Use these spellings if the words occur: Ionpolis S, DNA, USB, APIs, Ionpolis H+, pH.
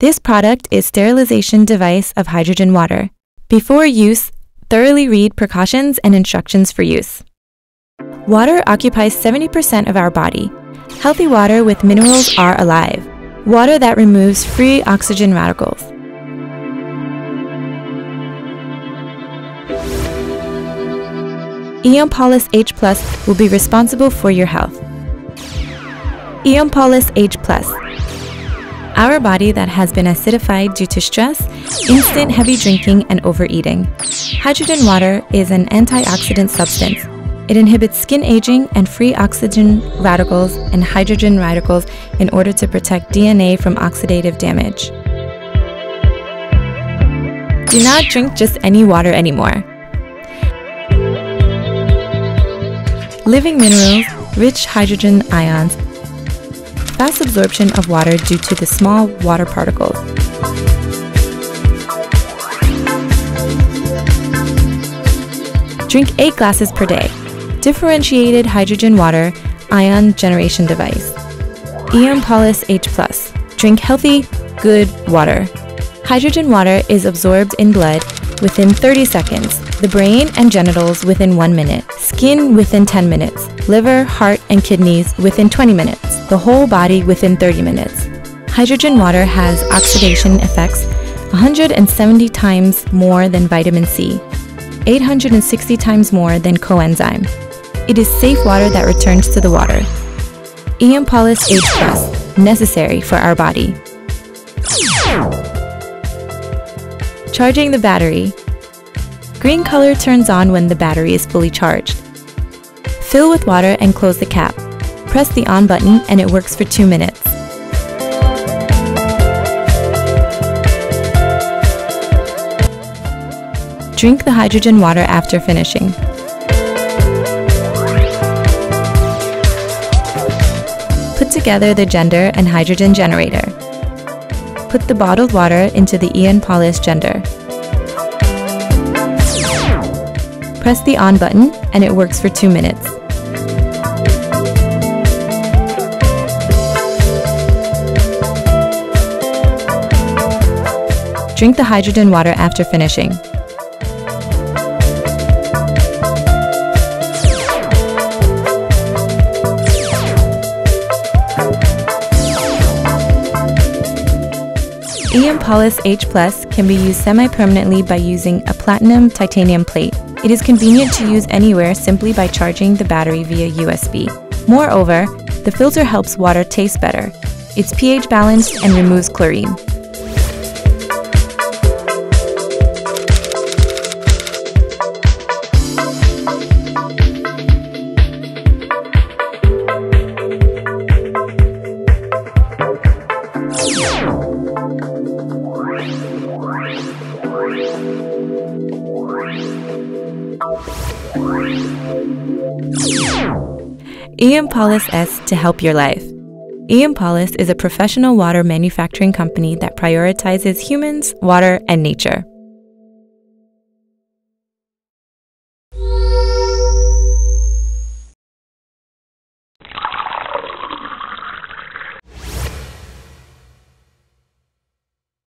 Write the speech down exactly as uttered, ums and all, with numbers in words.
This product is sterilization device of hydrogen water. Before use, thoroughly read precautions and instructions for use. Water occupies seventy percent of our body. Healthy water with minerals are alive. Water that removes free oxygen radicals. Ionpolis H plus will be responsible for your health. Ionpolis H plus, our body that has been acidified due to stress, instant heavy drinking, and overeating. Hydrogen water is an antioxidant substance. It inhibits skin aging and free oxygen radicals and hydrogen radicals in order to protect D N A from oxidative damage. Do not drink just any water anymore. Living minerals, rich hydrogen ions, fast absorption of water due to the small water particles. Drink eight glasses per day. Differentiated hydrogen water ion generation device. Ionpolis H plus. Drink healthy, good water. Hydrogen water is absorbed in blood within thirty seconds, the brain and genitals within one minute, skin within ten minutes, liver, heart, and kidneys within twenty minutes, the whole body within thirty minutes. Hydrogen water has oxidation effects one hundred seventy times more than vitamin C, eight hundred sixty times more than coenzyme. It is safe water that returns to the water. Ionpolis H plus, necessary for our body. Charging the battery. Green color turns on when the battery is fully charged. Fill with water and close the cap. Press the on button and it works for two minutes. Drink the hydrogen water after finishing. Put together the gender and hydrogen generator. Put the bottled water into the Ionpolis gender. Press the on button and it works for two minutes. Drink the hydrogen water after finishing. Ionpolis H plus can be used semi-permanently by using a platinum titanium plate. It is convenient to use anywhere simply by charging the battery via U S B. Moreover, the filter helps water taste better. It's pH balanced and removes chlorine. Ionpolis S to help your life. Ionpolis is a professional water manufacturing company that prioritizes humans, water, and nature.